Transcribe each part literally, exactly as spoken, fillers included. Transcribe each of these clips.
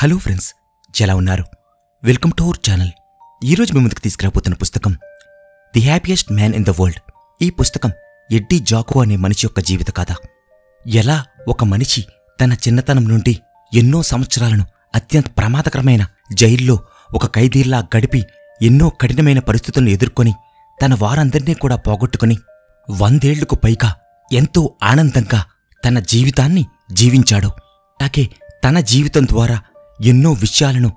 Hello friends, ఎలా ఉన్నారు? Welcome to our channel. ఈరోజు మీ ముందుకు తీసుకురాబోతున్న పుస్తకం the happiest man in the world. ఈ పుస్తకం ఎడ్డీ జాకో అనే మనిషి యొక్క జీవిత కథ. ఎలా ఒక మనిషి తన చిన్నతనం నుండి ఎన్నో సంవత్సరాలను అత్యంత ప్రమాదకరమైన జైల్లో ఒక ఖైదీలా గడిపి, ఎన్నో కఠినమైన పరిస్థితులను ఎదుర్కొని, తన వారందరినీ కూడా పోగొట్టుకుని, వందేళ్లకు పైగా ఎంతో ఆనందంగా తన జీవితాన్ని జీవించాడు. అలాగే తన జీవితం ద్వారా ఎన్నో విషయాలను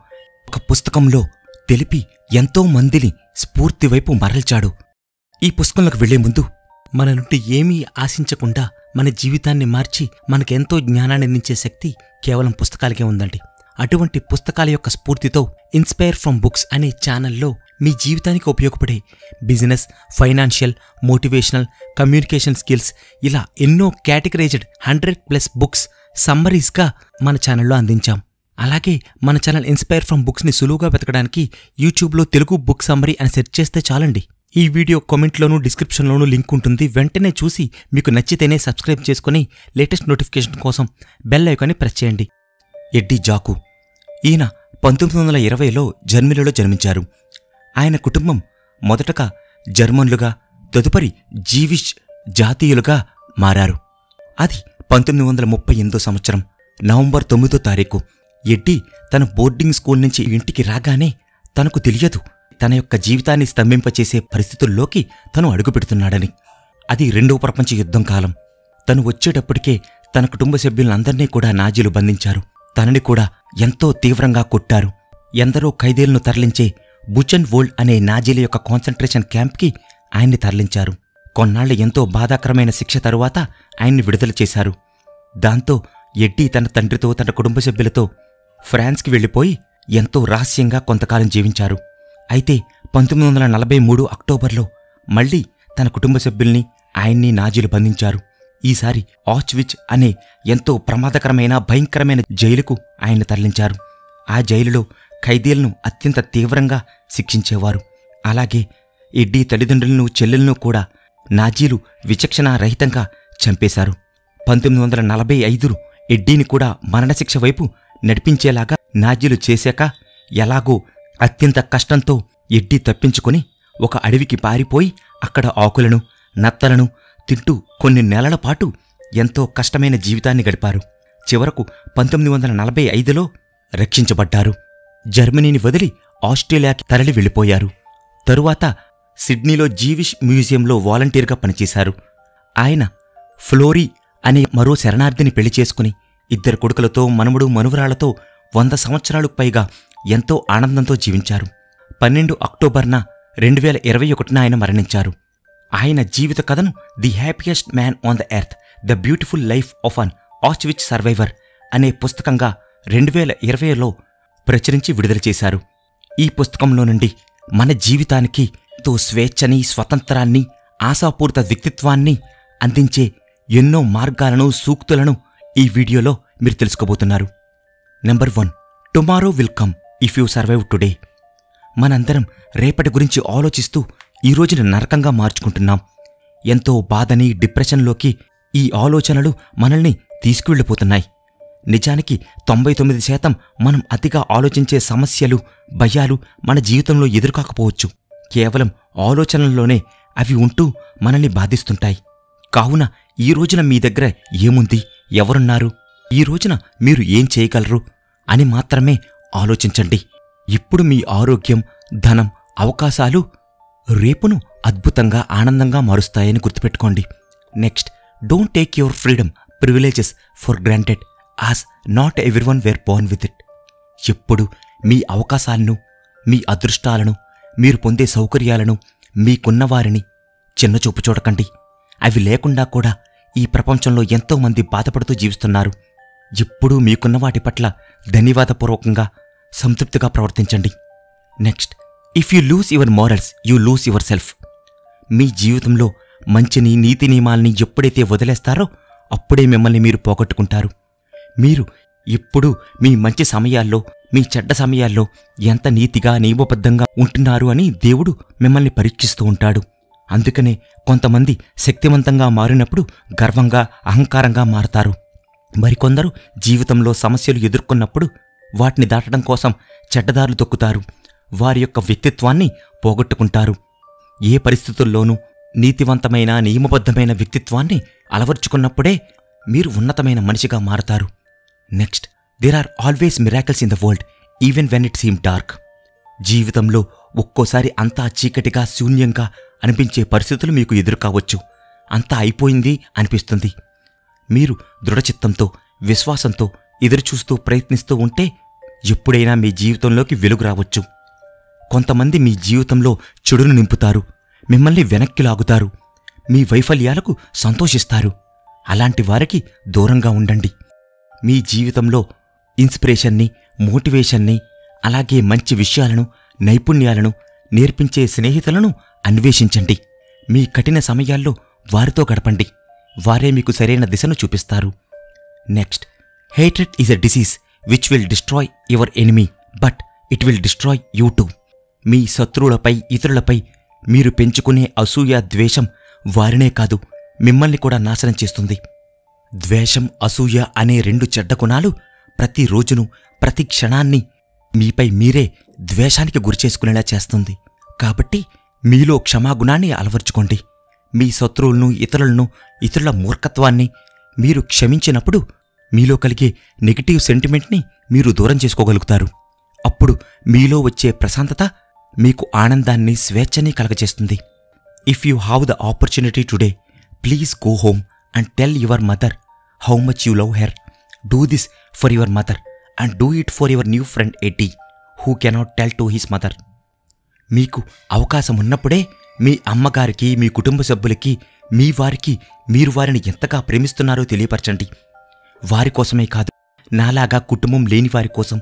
ఒక పుస్తకంలో తెలిపి ఎంతో మందిని స్ఫూర్తివైపు మరల్చాడు. ఈ పుస్తకంలోకి వెళ్లే ముందు, మన నుండి ఏమీ ఆశించకుండా మన జీవితాన్ని మార్చి మనకెంతో జ్ఞానాన్ని అందించే శక్తి కేవలం పుస్తకాలకే ఉందండి. అటువంటి పుస్తకాల యొక్క స్ఫూర్తితో ఇన్స్పైర్ ఫ్రమ్ బుక్స్ అనే ఛానల్లో మీ జీవితానికి ఉపయోగపడే business, financial, motivational, communication skills, ఇలా ఎన్నో కేటగరైజ్డ్ హండ్రెడ్ ప్లస్ బుక్స్ సమ్మరీస్గా మన ఛానల్లో అందించాం. అలాగే మన ఛానల్ ఇన్స్పైర్ ఫ్రమ్ బుక్స్ని సులువుగా వెతకడానికి యూట్యూబ్లో తెలుగు బుక్ సమ్మరీ అని సెర్చ్ చేస్తే చాలండి. ఈ వీడియో కామెంట్లోనూ డిస్క్రిప్షన్లోనూ లింక్ ఉంటుంది. వెంటనే చూసి మీకు నచ్చితేనే సబ్స్క్రైబ్ చేసుకుని లేటెస్ట్ నోటిఫికేషన్ కోసం బెల్ ఐకాన్ని ప్రెస్ చేయండి. ఎడ్డీ జాకో ఈయన పంతొమ్మిది వందల ఇరవైలో జర్మనీలో జన్మించారు. ఆయన కుటుంబం మొదటగా జర్మన్లుగా, తదుపరి జీవిష్ జాతీయులుగా మారారు. అది పంతొమ్మిది వందల ముప్పై ఎనిమిదో సంవత్సరం నవంబర్ తొమ్మిదో తారీఖు ఎడ్డీ తన బోర్డింగ్ స్కూల్ నుంచి ఇంటికి రాగానే తనకు తెలియదు తన యొక్క జీవితాన్ని స్తంభింపచేసే పరిస్థితుల్లోకి తను అడుగుపెడుతున్నాడని. అది రెండవ ప్రపంచ యుద్ధం కాలం. తను వచ్చేటప్పటికే తన కుటుంబ సభ్యులందరినీ కూడా నాజీలు బంధించారు. తనని కూడా ఎంతో తీవ్రంగా కొట్టారు. ఎందరో ఖైదీలను తరలించే బుచెన్వాల్డ్ అనే నాజీల యొక్క కాన్సంట్రేషన్ క్యాంప్కి ఆయన్ని తరలించారు. కొన్నాళ్లు ఎంతో బాధాకరమైన శిక్ష తరువాత ఆయన్ని విడుదల చేశారు. దాంతో ఎడ్డీ తన తండ్రితో తన కుటుంబ సభ్యులతో ఫ్రాన్స్కి వెళ్ళిపోయి ఎంతో రహస్యంగా కొంతకాలం జీవించారు. అయితే పంతొమ్మిది వందల నలభై మూడు అక్టోబర్లో మళ్లీ తన కుటుంబ సభ్యుల్ని ఆయన్ని నాజీలు బంధించారు. ఈసారి ఆచ్విచ్ అనే ఎంతో ప్రమాదకరమైన భయంకరమైన జైలుకు ఆయన్ని తరలించారు. ఆ జైలులో ఖైదీలను అత్యంత తీవ్రంగా శిక్షించేవారు. అలాగే ఎడ్డీ తల్లిదండ్రులను, చెల్లెలను కూడా నాజీలు విచక్షణారహితంగా చంపేశారు. పంతొమ్మిది వందల నలభై ఐదులో ఎడ్డీని కూడా మరణశిక్ష వైపు నడిపించేలాగా నాజీలు చేశాక ఎలాగో అత్యంత కష్టంతో ఎడ్డీ తప్పించుకుని ఒక అడవికి పారిపోయి అక్కడ ఆకులను, నత్తలను తింటూ కొన్ని నెలల పాటు ఎంతో కష్టమైన జీవితాన్ని గడిపారు. చివరకు పంతొమ్మిది వందల నలభై ఐదులో రక్షించబడ్డారు. జర్మనీని వదిలి ఆస్ట్రేలియాకి తరలి వెళ్ళిపోయారు. తరువాత సిడ్నీలో జీవిష్ మ్యూజియంలో వాలంటీర్గా పనిచేశారు. ఆయన ఫ్లోరీ అనే మరో శరణార్థిని పెళ్లి చేసుకుని ఇద్దరు కొడుకులతో, మనుమడు మనువరాలతో వంద సంవత్సరాలకు పైగా ఎంతో ఆనందంతో జీవించారు. పన్నెండు అక్టోబర్న రెండు వేల ఇరవై ఒకటిన ఆయన మరణించారు. ఆయన జీవిత కథను the happiest man on the earth, the beautiful life of an ఆచ్విచ్ సర్వైవర్ అనే పుస్తకంగా రెండు వేల ఇరవైలో ప్రచురించి విడుదల చేశారు. ఈ పుస్తకంలో నుండి మన జీవితానికి తో స్వేచ్ఛని, స్వతంత్రాన్ని, ఆశాపూరిత వ్యక్తిత్వాన్ని అందించే ఎన్నో మార్గాలను, సూక్తులను ఈ వీడియోలో మీరు తెలుసుకోబోతున్నారు. Number one, tomorrow will come if you survive today. మనందరం రేపటి గురించి ఆలోచిస్తూ ఈ రోజును నరకంగా మార్చుకుంటున్నాం. ఎంతో బాధని, డిప్రెషన్లోకి ఈ ఆలోచనలు మనల్ని తీసుకువెళ్ళిపోతున్నాయి. నిజానికి తొంభై తొమ్మిది శాతం మనం అతిగా ఆలోచించే సమస్యలు, భయాలు మన జీవితంలో ఎదురుకాకపోవచ్చు. కేవలం ఆలోచనల్లోనే అవి ఉంటూ మనల్ని బాధిస్తుంటాయి. కావున ఈ రోజున మీ దగ్గర ఏముంది, ఎవరున్నారు, ఈ రోజున మీరు ఏం చేయగలరు అని మాత్రమే ఆలోచించండి. ఇప్పుడు మీ ఆరోగ్యం, ధనం, అవకాశాలు రేపును అద్భుతంగా, ఆనందంగా మారుస్తాయని గుర్తుపెట్టుకోండి. Next, don't take your freedom, privileges for granted as not everyone were born with it. ఎప్పుడు మీ అవకాశాలను, మీ అదృష్టాలను, మీరు పొందే సౌకర్యాలను, మీకున్నవారిని చిన్నచూపు చూడకండి. అవి లేకుండా కూడా ఈ ప్రపంచంలో ఎంతోమంది బాధపడుతూ జీవిస్తున్నారు. ఎప్పుడూ మీకున్న వాటి పట్ల ధన్యవాదపూర్వకంగా, సంతృప్తిగా ప్రవర్తించండి. Next, if you lose your morals you lose yourself. మీ జీవితంలో మంచిని, నీతి నియమాల్ని ఎప్పుడైతే వదిలేస్తారో అప్పుడే మిమ్మల్ని మీరు పోగొట్టుకుంటారు. మీరు ఎప్పుడూ మీ మంచి సమయాల్లో, మీ చెడ్డ సమయాల్లో ఎంత నీతిగా, నియమబద్ధంగా ఉంటున్నారు అని దేవుడు మిమ్మల్ని పరీక్షిస్తూ ఉంటాడు. అందుకనే కొంతమంది శక్తివంతంగా మారినప్పుడు గర్వంగా, అహంకారంగా మారతారు. మరికొందరు జీవితంలో సమస్యలు ఎదుర్కొన్నప్పుడు వాటిని దాటడం కోసం చెడ్డదారులు తొక్కుతారు, వారి యొక్క వ్యక్తిత్వాన్ని పోగొట్టుకుంటారు. ఏ పరిస్థితుల్లోనూ నీతివంతమైన నియమబద్ధమైన వ్యక్తిత్వాన్ని అలవర్చుకున్నప్పుడే మీరు ఉన్నతమైన మనిషిగా మారతారు. Next, there are always miracles in the world even when it seem dark. జీవితంలో ఒక్కోసారి అంతా చీకటిగా శూన్యంగా అనిపించే పరిస్థితులు మీకు ఎదురు కావచ్చు. అంతా అయిపోయింది అనిపిస్తుంది. మీరు దృఢచిత్తంతో విశ్వాసంతో ఎదురుచూస్తూ ప్రయత్నిస్తూ ఉంటే ఎప్పుడైనా మీ జీవితంలోకి వెలుగు రావచ్చు. కొంతమంది మీ జీవితంలో చెడును నింపుతారు, మిమ్మల్ని వెనక్కి లాగుతారు, మీ వైఫల్యాలకు సంతోషిస్తారు. అలాంటి వారికి దూరంగా ఉండండి. మీ జీవితంలో ఇన్స్పిరేషన్ని, మోటివేషన్ని, అలాగే మంచి విషయాలను, నైపుణ్యాలను నేర్పించే స్నేహితులను అన్వేషించండి. మీ కఠిన సమయాల్లో వారితో గడపండి. వారే మీకు సరైన దిశను చూపిస్తారు. Next, hatred is a disease which will destroy your enemy but it will destroy you too. మీ శత్రువులపై, ఇతరులపై మీరు పెంచుకునే అసూయ, ద్వేషం వారినే కాదు మిమ్మల్ని కూడా నాశనం చేస్తుంది. ద్వేషం, అసూయ అనే రెండు చెడ్డ గుణాలు ప్రతిరోజును, ప్రతి క్షణాన్ని మీపై మీరే ద్వేషానికి గురిచేసుకునేలా చేస్తుంది. కాబట్టి మీలో క్షమాగుణాన్ని అలవర్చుకోండి. మీ శత్రువులను, ఇతరులను, ఇతరుల మూర్ఖత్వాన్ని మీరు క్షమించినప్పుడు మీలో కలిగే నెగిటివ్ సెంటిమెంట్ని మీరు దూరం చేసుకోగలుగుతారు. అప్పుడు మీలో వచ్చే ప్రశాంతత మీకు ఆనందాన్ని, స్వేచ్ఛని కలగజేస్తుంది. If you have the opportunity today, please go home and tell your mother how much you love her. Do this for your mother and do it for your new friend Eddie who cannot tell to his mother. మీకు అవకాశం ఉన్నప్పుడే మీ అమ్మగారికి, మీ కుటుంబ సభ్యులకి, మీ వారికి మీరు వారిని ఎంతగా ప్రేమిస్తున్నారో తెలియపరచండి. వారి కోసమే కాదు, నాలాగా కుటుంబం లేని వారి కోసం,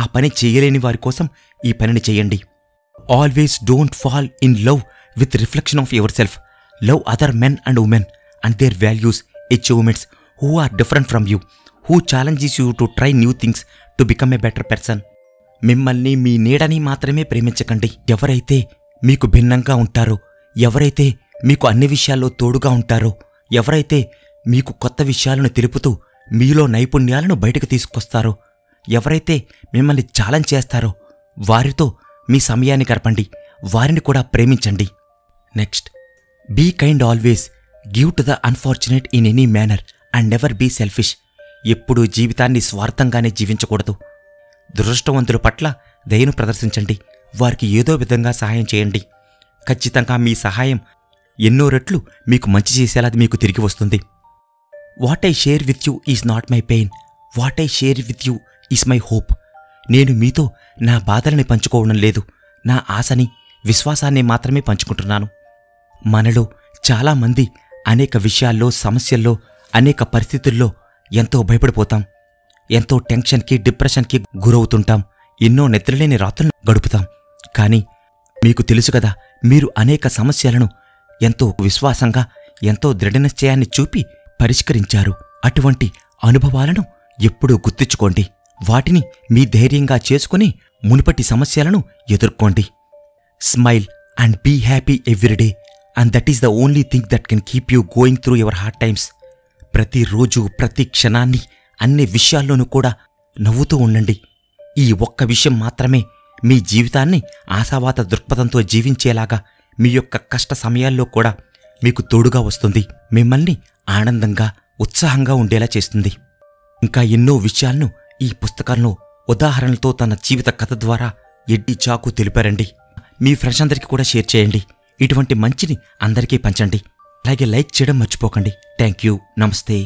ఆ పని చేయలేని వారి కోసం ఈ పనిని చేయండి. Always don't fall in love with reflection of your self. Love other men and women and their values, achievements who are different from you, who challenges you to try new things to become a better person. మిమ్మల్ని, మీ నీడని మాత్రమే ప్రేమించకండి. ఎవరైతే మీకు భిన్నంగా ఉంటారో, ఎవరైతే మీకు అన్ని విషయాల్లో తోడుగా ఉంటారో, ఎవరైతే మీకు కొత్త విషయాలను తెలుపుతూ మీలో నైపుణ్యాలను బయటకు తీసుకొస్తారో, ఎవరైతే మిమ్మల్ని ఛాలెంజ్ చేస్తారో వారితో మీ సమయాన్ని గడపండి. వారిని కూడా ప్రేమించండి. Next, be kind always, give to the unfortunate in any manner and never be selfish. ఎప్పుడూ జీవితాన్ని స్వార్థంగానే జీవించకూడదు. దురదృష్టవంతుల పట్ల దయను ప్రదర్శించండి. వారికి ఏదో విధంగా సహాయం చేయండి. ఖచ్చితంగా మీ సహాయం ఎన్నో రెట్లు మీకు మంచి చేసేలా మీకు తిరిగి వస్తుంది. What I share with you is not my pain, what I share with you is my hope. నేను మీతో నా బాధలని పంచుకోవడం లేదు, నా ఆశని, విశ్వాసాన్ని మాత్రమే పంచుకుంటున్నాను. మనలో చాలామంది అనేక విషయాల్లో, సమస్యల్లో, అనేక పరిస్థితుల్లో ఎంతో భయపడిపోతాం, ఎంతో టెన్షన్కి, డిప్రెషన్కి గురవుతుంటాం, ఎన్నో నిద్రలేని రాత్రులను గడుపుతాం. కానీ మీకు తెలుసు కదా, మీరు అనేక సమస్యలను ఎంతో విశ్వాసంగా, ఎంతో దృఢనిశ్చయాన్ని చూపి పరిష్కరించారు. అటువంటి అనుభవాలను ఎప్పుడూ గుర్తుంచుకోండి. వాటిని మీ ధైర్యంగా చేసుకుని మునుపటి సమస్యలను ఎదుర్కోండి. Smile and be happy everyday and that is the only thing that can keep you going through your hard times. ప్రతిరోజు, ప్రతి క్షణాన్ని, అన్ని విషయాల్లోనూ కూడా నవ్వుతూ ఉండండి. ఈ ఒక్క విషయం మాత్రమే మీ జీవితాన్ని ఆశావాత దృక్పథంతో జీవించేలాగా, మీ యొక్క కష్ట సమయాల్లో కూడా మీకు తోడుగా వస్తుంది. మిమ్మల్ని ఆనందంగా, ఉత్సాహంగా ఉండేలా చేస్తుంది. ఇంకా ఎన్నో విషయాలను ఈ పుస్తకంలో ఉదాహరణలతో తన జీవిత కథ ద్వారా ఎడ్డీ చాకు తెలిపారండి. మీ ఫ్రెండ్స్ అందరికీ కూడా షేర్ చేయండి. ఇటువంటి మంచిని అందరికీ పంచండి. అలాగే లైక్ చేయడం మర్చిపోకండి. Thank you. నమస్తే.